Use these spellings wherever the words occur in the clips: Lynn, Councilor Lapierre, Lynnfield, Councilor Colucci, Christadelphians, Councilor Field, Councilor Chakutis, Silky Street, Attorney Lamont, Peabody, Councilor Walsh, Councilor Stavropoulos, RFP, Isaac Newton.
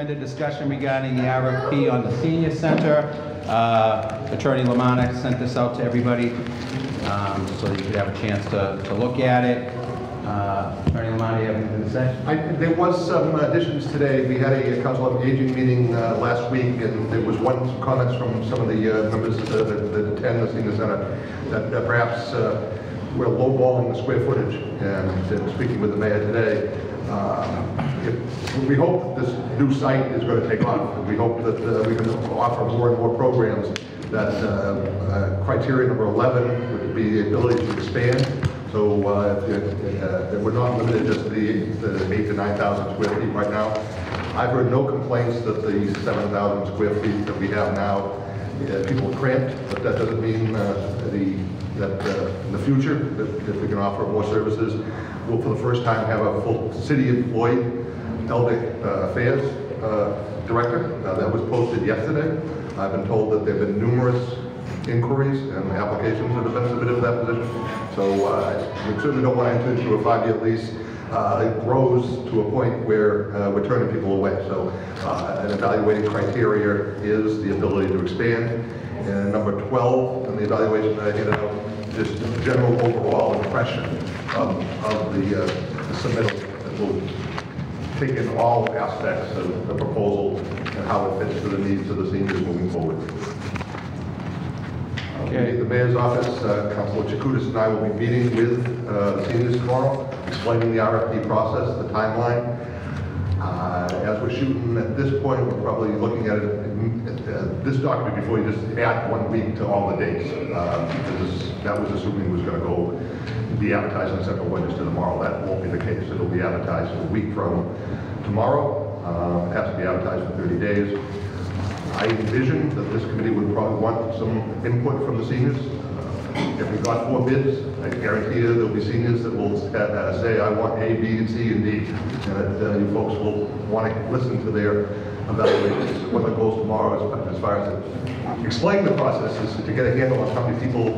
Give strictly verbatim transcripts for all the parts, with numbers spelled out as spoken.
agenda discussion regarding the R F P on the senior center. Uh, Attorney Lamont sent this out to everybody um, so that you could have a chance to, to look at it. Uh, Attorney Lamont, you have anything to say? I, there was some additions today. We had a Council of Aging meeting uh, last week, and there was one comments from some of the uh, members that, that, that attend the senior center that uh, perhaps uh, we're lowballing the square footage, and, and speaking with the mayor today, uh, if, we hope this new site is going to take off. We hope that uh, we can offer more and more programs. That uh, uh, criteria number eleven would be the ability to expand. So uh, if, uh, we're not limited just to the, the eight to nine thousand square feet right now. I've heard no complaints that the seven thousand square feet that we have now, uh, people cramped, but that doesn't mean uh, the that uh, in the future, that, that we can offer more services. We'll for the first time have a full city employee elder uh, affairs uh, director. Uh, that was posted yesterday. I've been told that there have been numerous inquiries and applications that have been submitted for that position. So uh, we certainly don't want to enter into a five-year lease. Uh, it grows to a point where uh, we're turning people away. So uh, an evaluating criteria is the ability to expand. And number twelve in the evaluation that I handed out, just a general overall impression of, of the, uh, the submittal that will take in all aspects of the proposal and how it fits to the needs of the seniors moving forward. Okay, the mayor's office, uh, Councilor Chakutis and I will be meeting with uh, the seniors tomorrow, explaining the R F P process, the timeline. Uh, as we're shooting at this point, we're probably looking at it Uh, this document before you just add one week to all the dates. Uh, because that was assuming it was going to go be advertised on Central Register tomorrow. That won't be the case. It'll be advertised a week from tomorrow. Uh, it has to be advertised for thirty days. I envision that this committee would probably want some input from the seniors. Uh, if we got four bids, I guarantee you there'll be seniors that will uh, say, I want A, B, and C, and D. And that uh, you folks will want to listen to their evaluations. One of the goals tomorrow is, as far as it, explain the process is to get a handle on how many people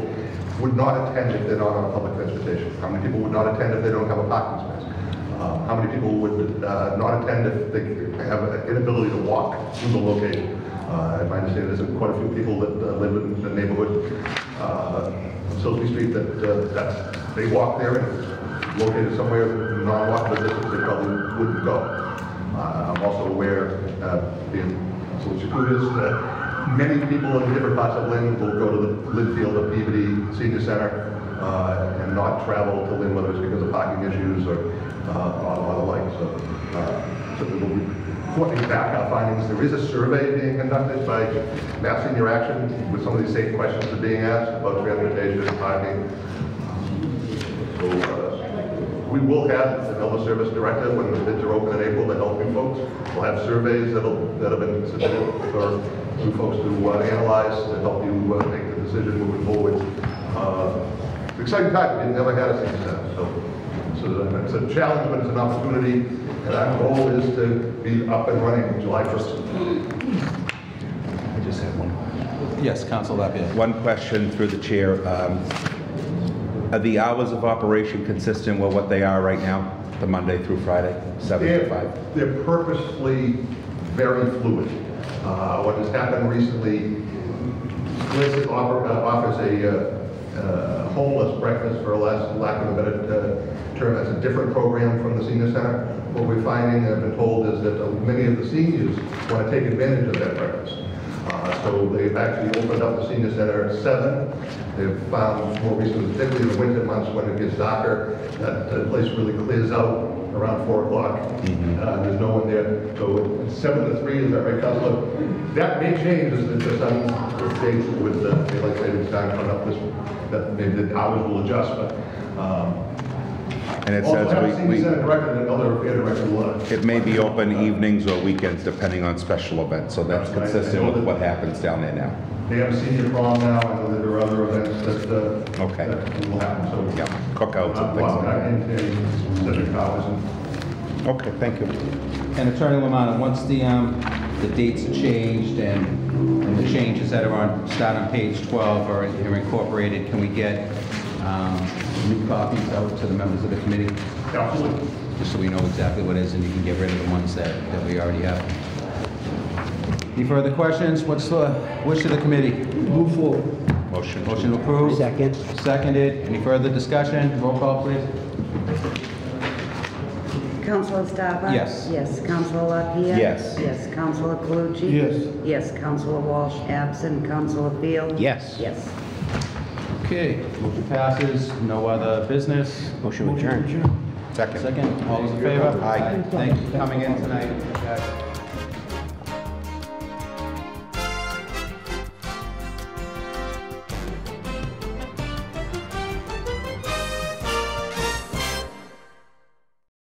would not attend if they're not on public transportation, how many people would not attend if they don't have a parking space, uh, how many people would uh, not attend if they have an inability to walk to the location. Uh, I understand there's quite a few people that uh, live in the neighborhood uh, on Silky Street that, uh, that they walk there and located somewhere non-walkable distance they probably wouldn't go. Uh, I'm also aware, uh, being Councilor Chakutis, that many people in different parts of Lynn will go to the Lynnfield or Peabody Senior Center uh, and not travel to Lynn, whether it's because of parking issues or, uh, or, or the like. So, uh, so we'll be reporting back our findings. There is a survey being conducted by Mass Senior Action with some of these same questions that are being asked about transportation and parking. So, uh, we will have an elder service director when the bids are open in April to help you folks. We'll have surveys that'll, that have been submitted for you folks to uh, analyze to help you uh, make the decision moving forward. Uh, it's an exciting time. We've never had a senior center. So, so it's a challenge, but it's an opportunity. And our goal is to be up and running July first. I just have one question. Yes, Councilor Lapierre. One question through the chair. Um, Are the hours of operation consistent with what they are right now, the Monday through Friday, seven to five? They're purposely very fluid. Uh, what has happened recently, Liz offers a uh, uh, homeless breakfast, for less, lack of a better uh, term, as a different program from the senior center. What we're finding, I've been told, is that many of the seniors want to take advantage of that breakfast. Uh, so they've actually opened up the senior center at seven. They've found more recently, particularly in the winter months when it gets darker, that the place really clears out around four o'clock. Mm-hmm. uh, there's no one there. So it's seven to three, is that right, Councilor? That may change as the sun stays with the daylight savings time coming up. This, that maybe the hours will adjust, but. Um, And it also says we, we, and it may be open uh, evenings or weekends depending on special events, so that's consistent with that, what happens down there now. They have senior prom now, and there are other events that, uh, okay. that will happen. So yeah, cookouts uh, and things like that. Okay, thank you. And Attorney Lamont, once the um, the dates are changed and, and the changes that are on start on page twelve are, are incorporated, can we get? Um, new copies out to the members of the committee? Absolutely. Just so we know exactly what it is, and you can get rid of the ones that, that we already have. Any further questions? What's the wish of the committee? Move forward. Motion. Motion approved. Second. Seconded. Any further discussion? Roll call, please. Councilor Stavropoulos? Yes. Yes. Councilor Lapierre? Yes. Yes. Councilor Colucci? Yes. Yes. Councilor Walsh absent. Councilor Field? Yes. Yes. Okay. Motion passes. No other business. Motion adjourned. Second. Second. All those in favor? Aye. Thanks for coming in tonight.